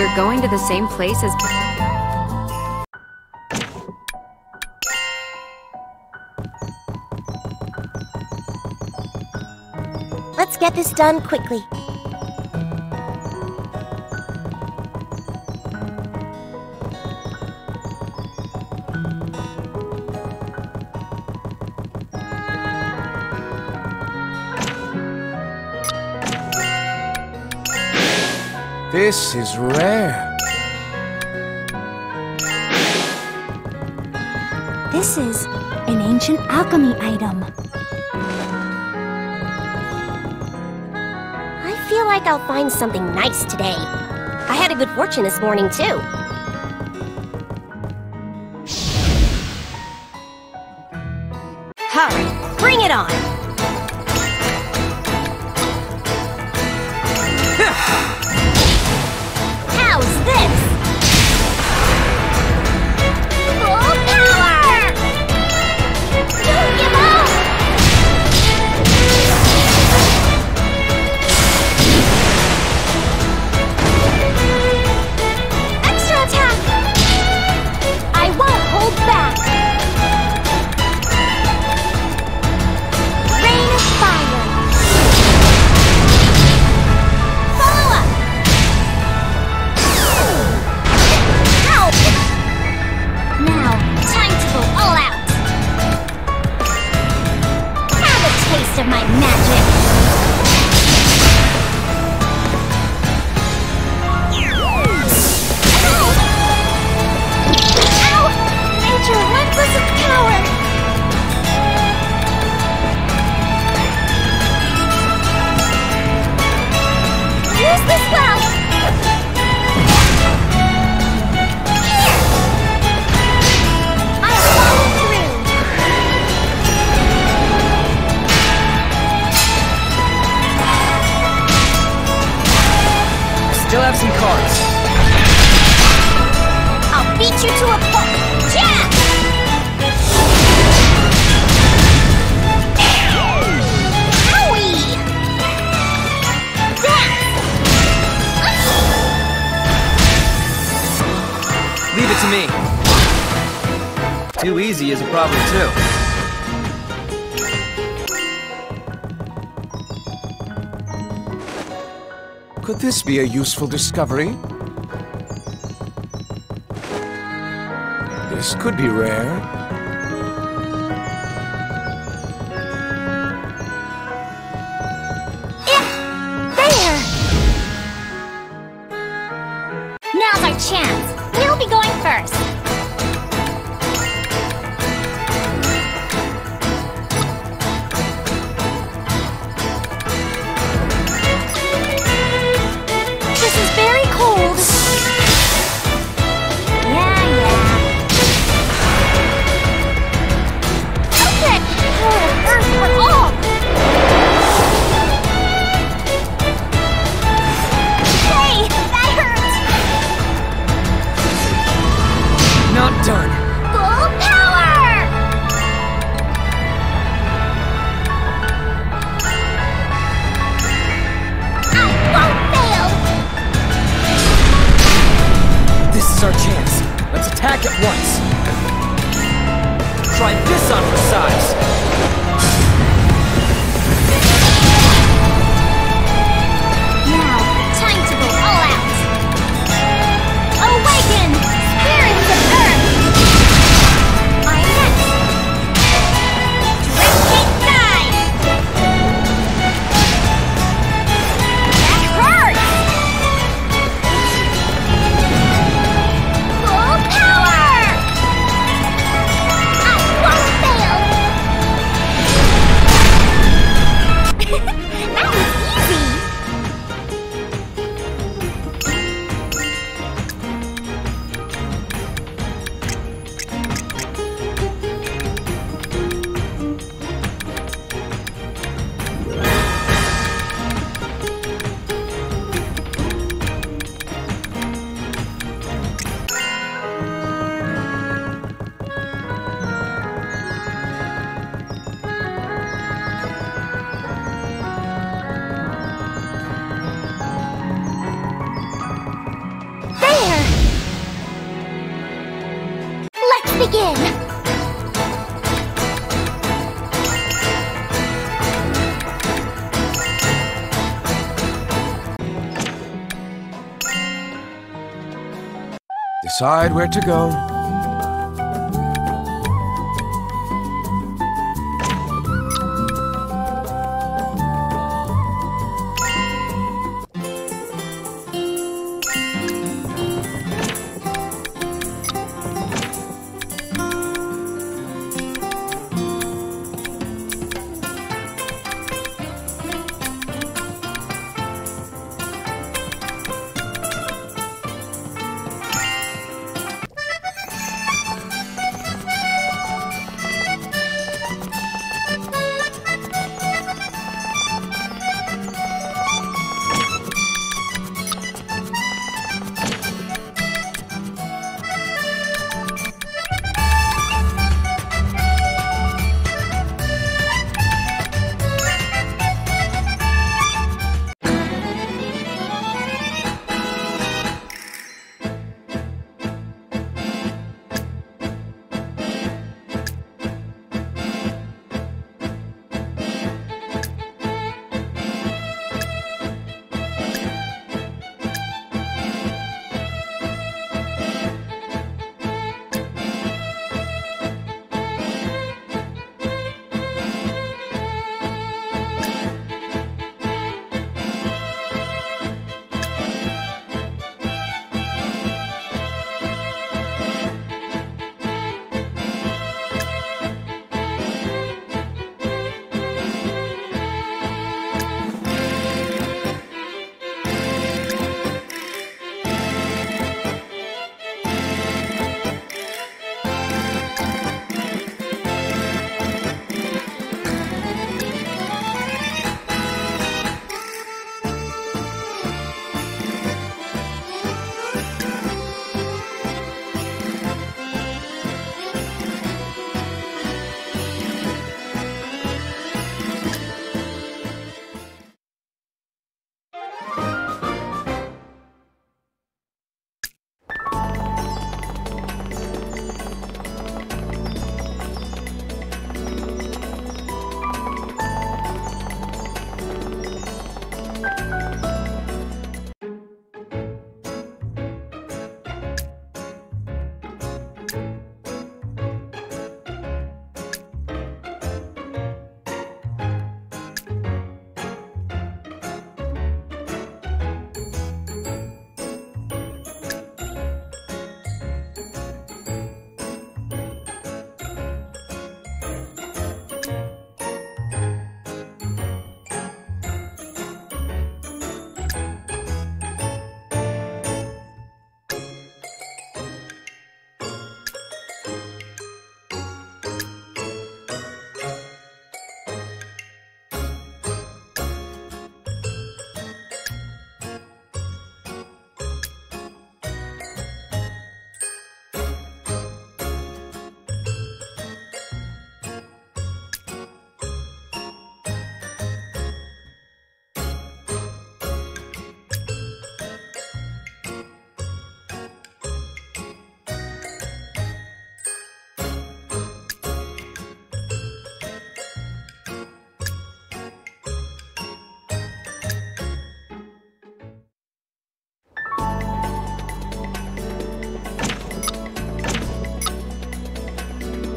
We're going to the same place as... Let's get this done quickly. This is rare. This is an ancient alchemy item. I feel like I'll find something nice today. I had a good fortune this morning, too. Ha! Bring it on! Could this be a useful discovery? This could be rare. There! Now's our chance! We'll be going first! Fail! decide where to go.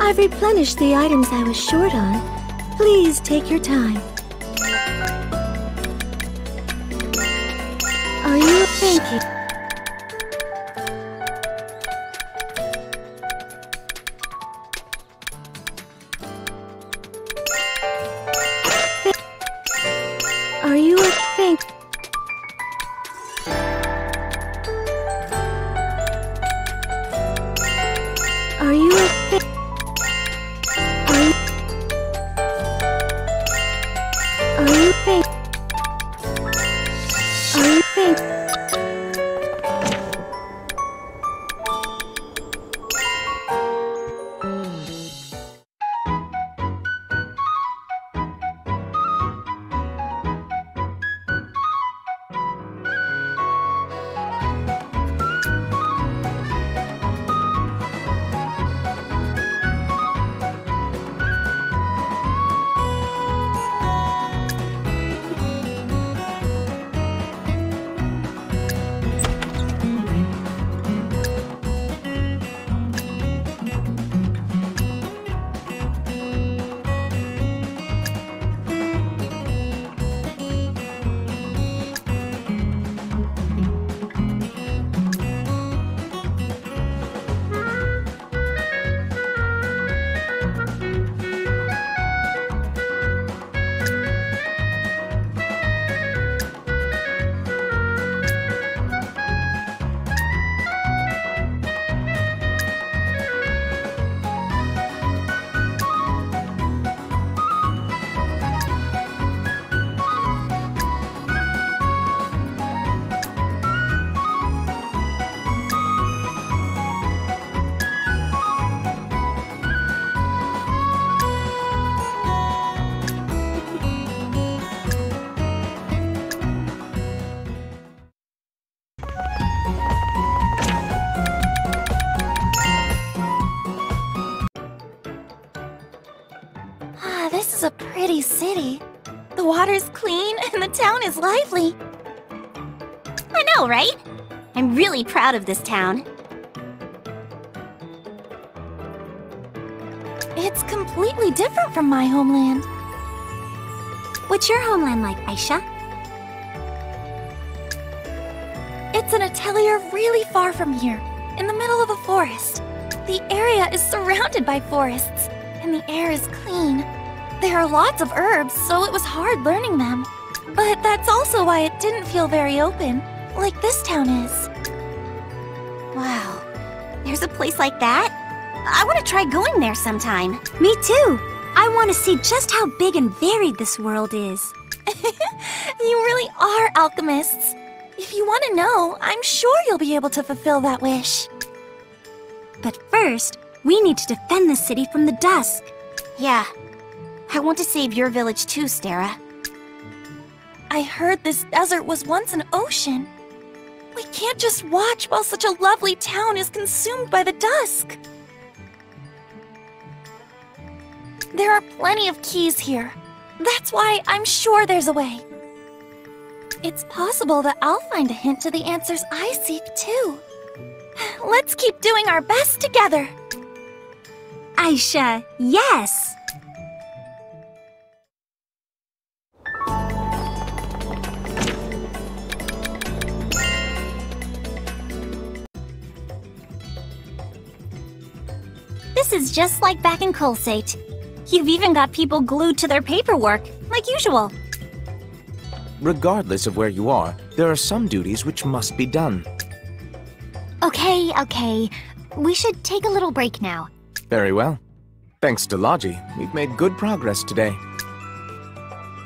I've replenished the items I was short on. Please take your time. Are you thinking? Are you a think? Are you a think? lovely city. The water's clean and the town is lively. I know, right? I'm really proud of this town. It's completely different from my homeland. What's your homeland like, Aisha? It's an atelier really far from here, in the middle of a forest. The area is surrounded by forests, and the air is clean. There are lots of herbs, so it was hard learning them. But that's also why it didn't feel very open, like this town is. Wow, there's a place like that? I want to try going there sometime. Me too. I want to see just how big and varied this world is. You really are alchemists. If you want to know, I'm sure you'll be able to fulfill that wish. But first, we need to defend the city from the dusk. Yeah. I want to save your village too, Stera. I heard this desert was once an ocean. We can't just watch while such a lovely town is consumed by the dusk. There are plenty of keys here. That's why I'm sure there's a way. It's possible that I'll find a hint to the answers I seek, too. Let's keep doing our best together. Aisha, yes! This is just like back in Colseit. You've even got people glued to their paperwork, like usual. Regardless of where you are, there are some duties which must be done. Okay. We should take a little break now. Very well. Thanks to Lodgy, we've made good progress today.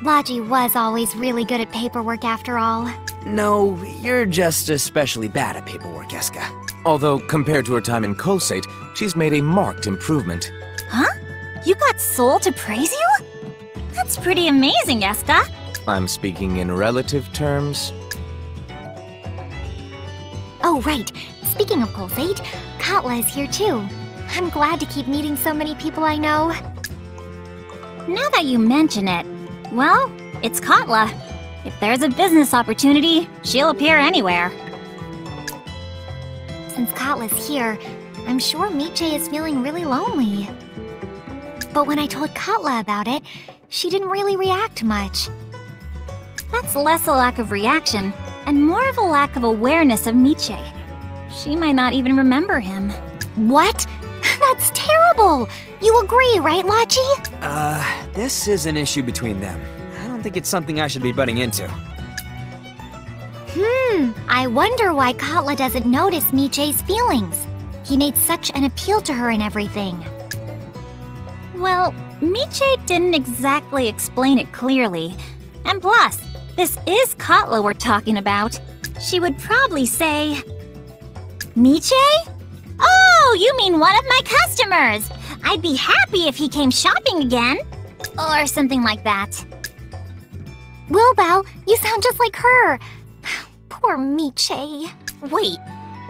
Lodgy was always really good at paperwork after all. No, you're just especially bad at paperwork, Eska. Although, compared to her time in Colseit, she's made a marked improvement. Huh? You got Solle to praise you? That's pretty amazing, Eska. I'm speaking in relative terms. Oh, right. Speaking of Colseit, Katla is here too. I'm glad to keep meeting so many people I know. Now that you mention it, well, it's Katla. If there's a business opportunity, she'll appear anywhere. Since Katla's here, I'm sure Miche is feeling really lonely. But when I told Katla about it, she didn't really react much. That's less a lack of reaction, and more of a lack of awareness of Miche. She might not even remember him. What? That's terrible! You agree, right, Lachi? This is an issue between them. I don't think it's something I should be butting into. I wonder why Katla doesn't notice Miche's feelings. He made such an appeal to her and everything. Well, Miche didn't exactly explain it clearly. And plus, this is Katla we're talking about. She would probably say... Miche? Oh, you mean one of my customers! I'd be happy if he came shopping again! Or something like that. Wilbel, you sound just like her! Poor Miche. Wait,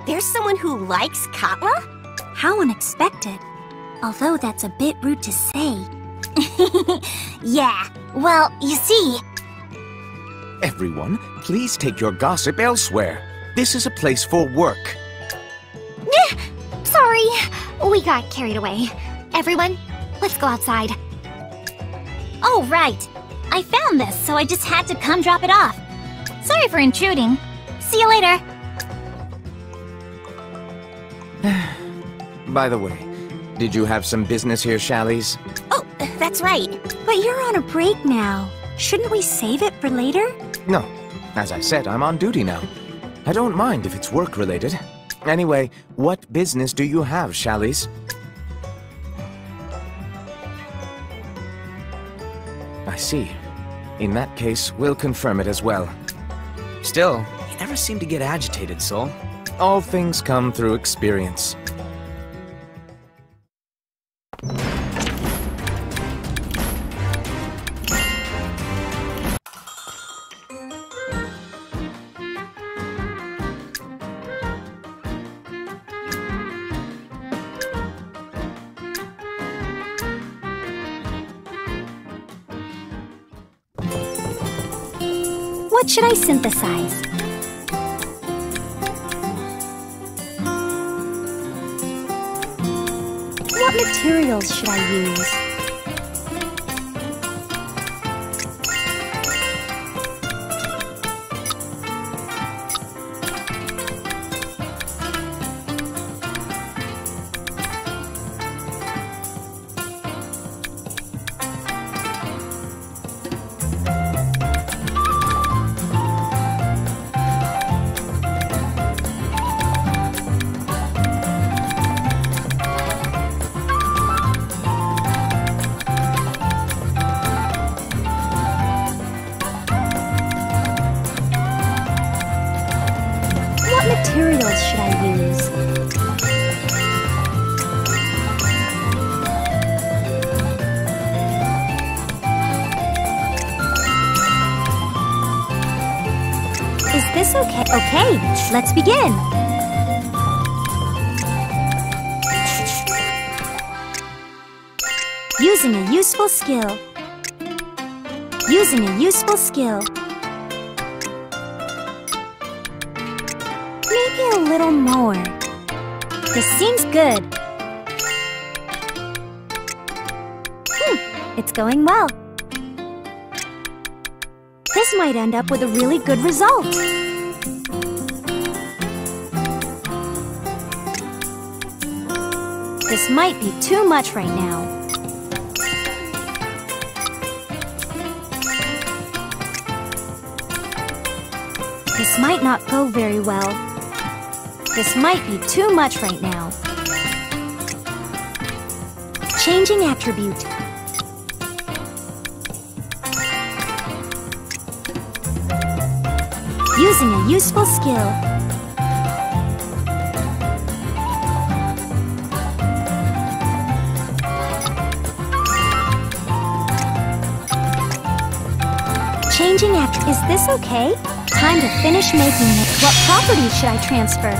there's someone who likes Katla? How unexpected. Although that's a bit rude to say. Yeah, well, you see... Everyone, please take your gossip elsewhere. This is a place for work. Sorry, we got carried away. Everyone, let's go outside. Oh, right. I found this, so I just had to come drop it off. Sorry for intruding. See you later. By the way, did you have some business here, Shallies? Oh, that's right. But you're on a break now. Shouldn't we save it for later? No. As I said, I'm on duty now. I don't mind if it's work-related. Anyway, what business do you have, Shallies? I see. In that case, we'll confirm it as well. Still, you never seem to get agitated, Solle. All things come through experience. What should I synthesize? What materials should I use? Okay, let's begin. Using a useful skill. Using a useful skill. Maybe a little more. This seems good. It's going well. This might end up with a really good result. This might be too much right now. This might not go very well. This might be too much right now. Changing attribute. Using a useful skill. Changing act. Is this okay? Time to finish making it. What property should I transfer?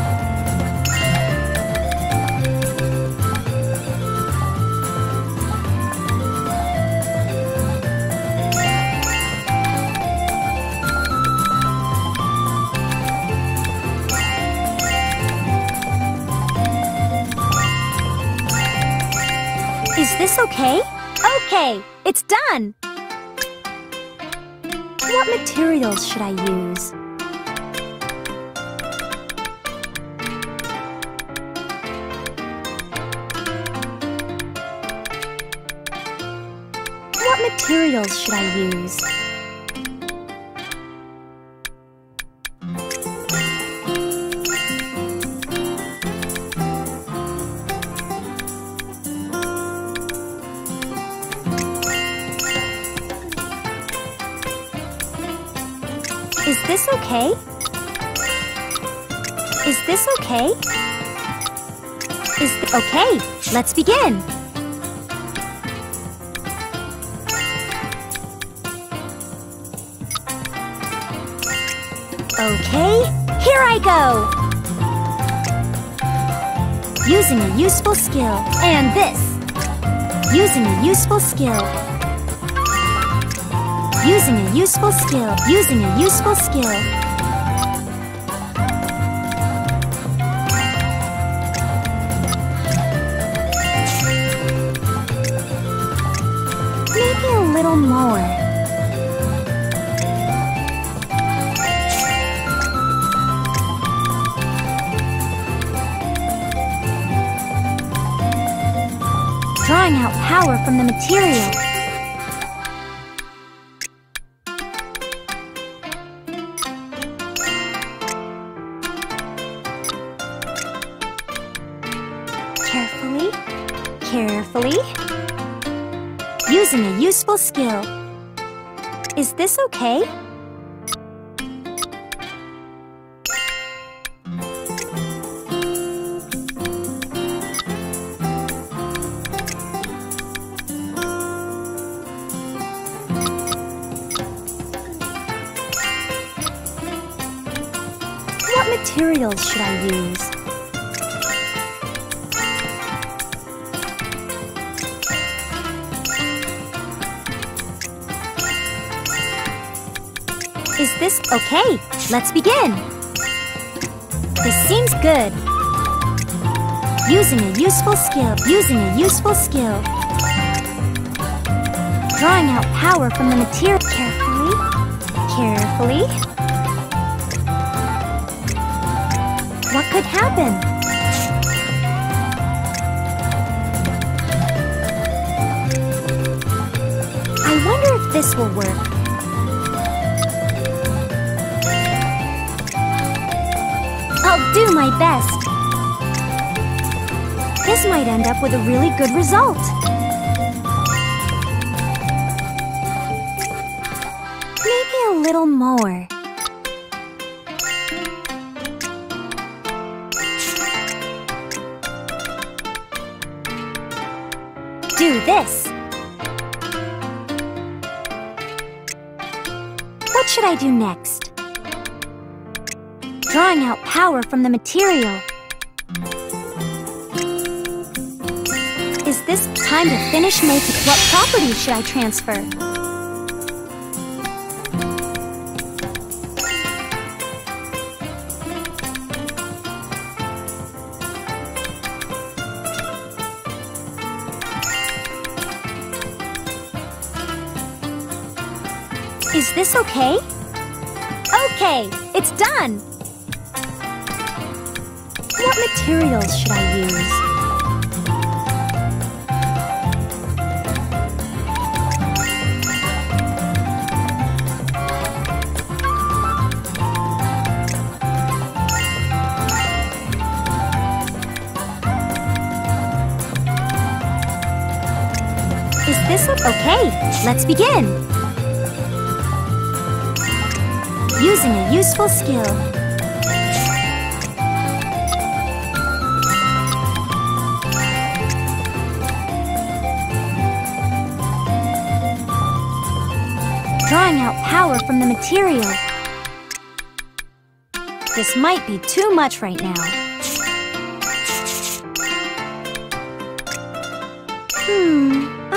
Is this okay? Okay, it's done! What materials should I use? What materials should I use? Okay? Is this okay? Okay, let's begin. Okay, here I go. Using a useful skill. And this. Using a useful skill. Using a useful skill. Using a useful skill. Maybe a little more. Drawing out power from the material. Using a useful skill. Is this okay? What materials should I use? Is this okay? Let's begin. This seems good. Using a useful skill. Drawing out power from the material. Carefully. What could happen? I wonder if this will work. I'll do my best. This might end up with a really good result. Maybe a little more. Do this. What should I do next? Drawing out power from the material. Is this time to finish making? What property should I transfer? Is this okay? Okay, it's done! What materials should I use? Is this okay? Let's begin! Using a useful skill. Drawing out power from the material. This might be too much right now.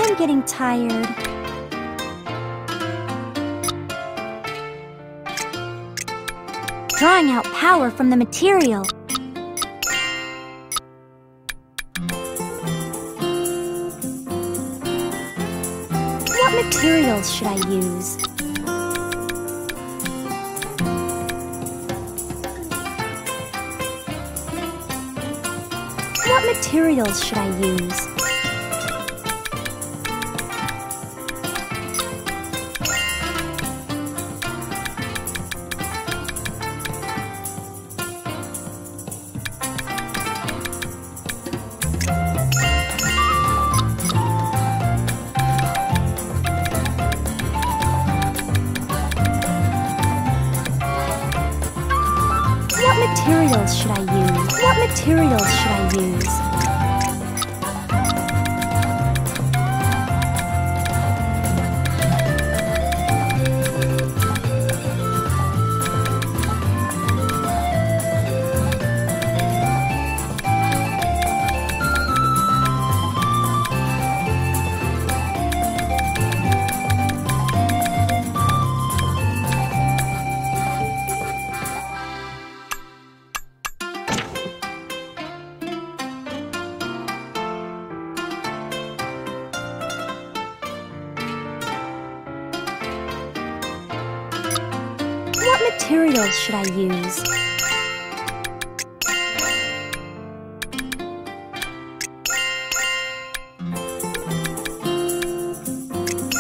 I'm getting tired. Drawing out power from the material. What materials should I use? What materials should I use?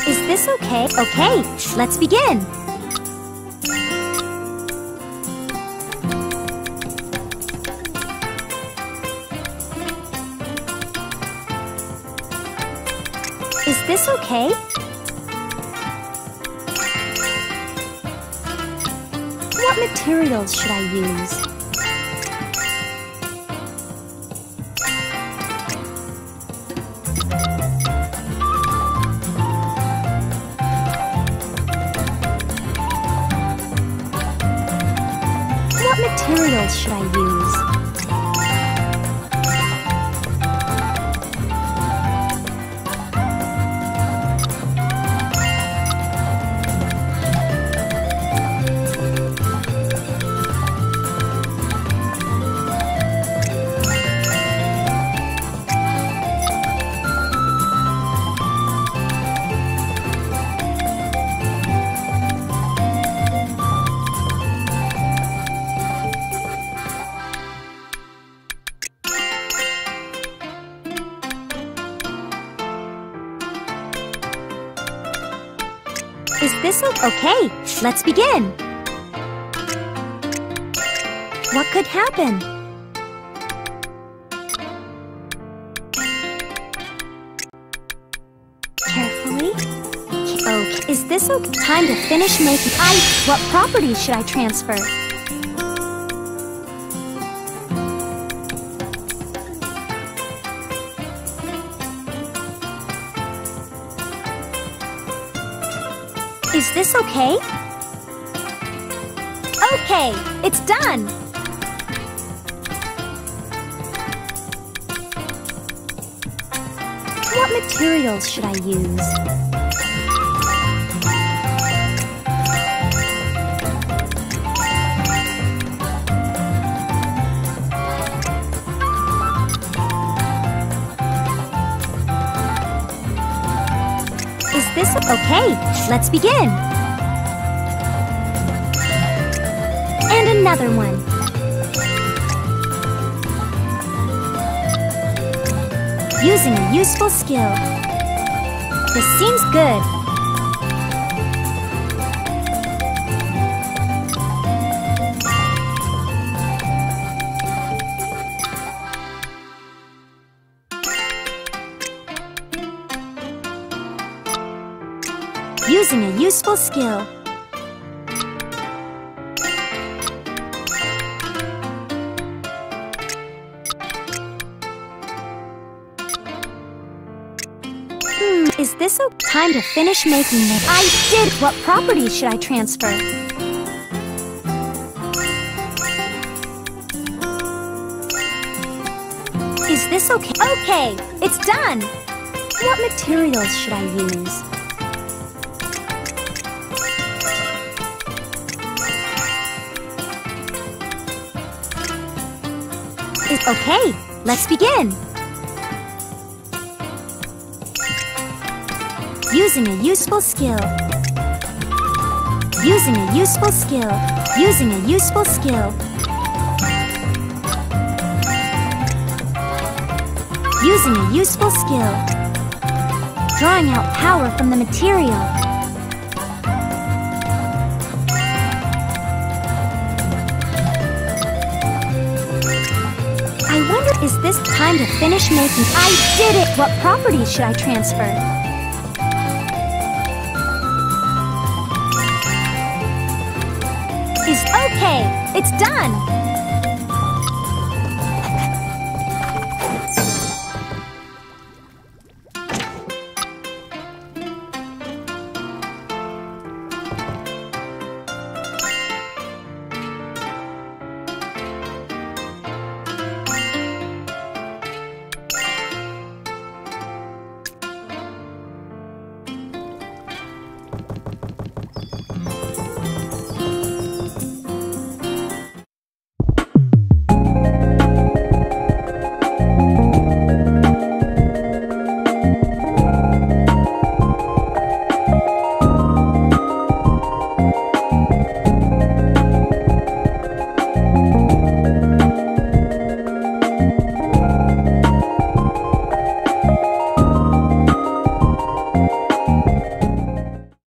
Is this okay? Okay, let's begin. Is this okay? What materials should I use? What materials should I use? This looks okay. Let's begin. What could happen? Carefully. Oh, is this okay? Time to finish making ice. What properties should I transfer? Is this okay? Okay, it's done! What materials should I use? Is this okay? Let's begin! And another one. Using a useful skill. This seems good. Using a useful skill. Is this okay? Time to finish making it. I did! What properties should I transfer? Is this okay? Okay! It's done! What materials should I use? Okay! Let's begin! Using a useful skill. Using a useful skill. Using a useful skill. Using a useful skill. Drawing out power from the material. I wonder, is this time to finish making? I did it! What properties should I transfer? Okay, it's done!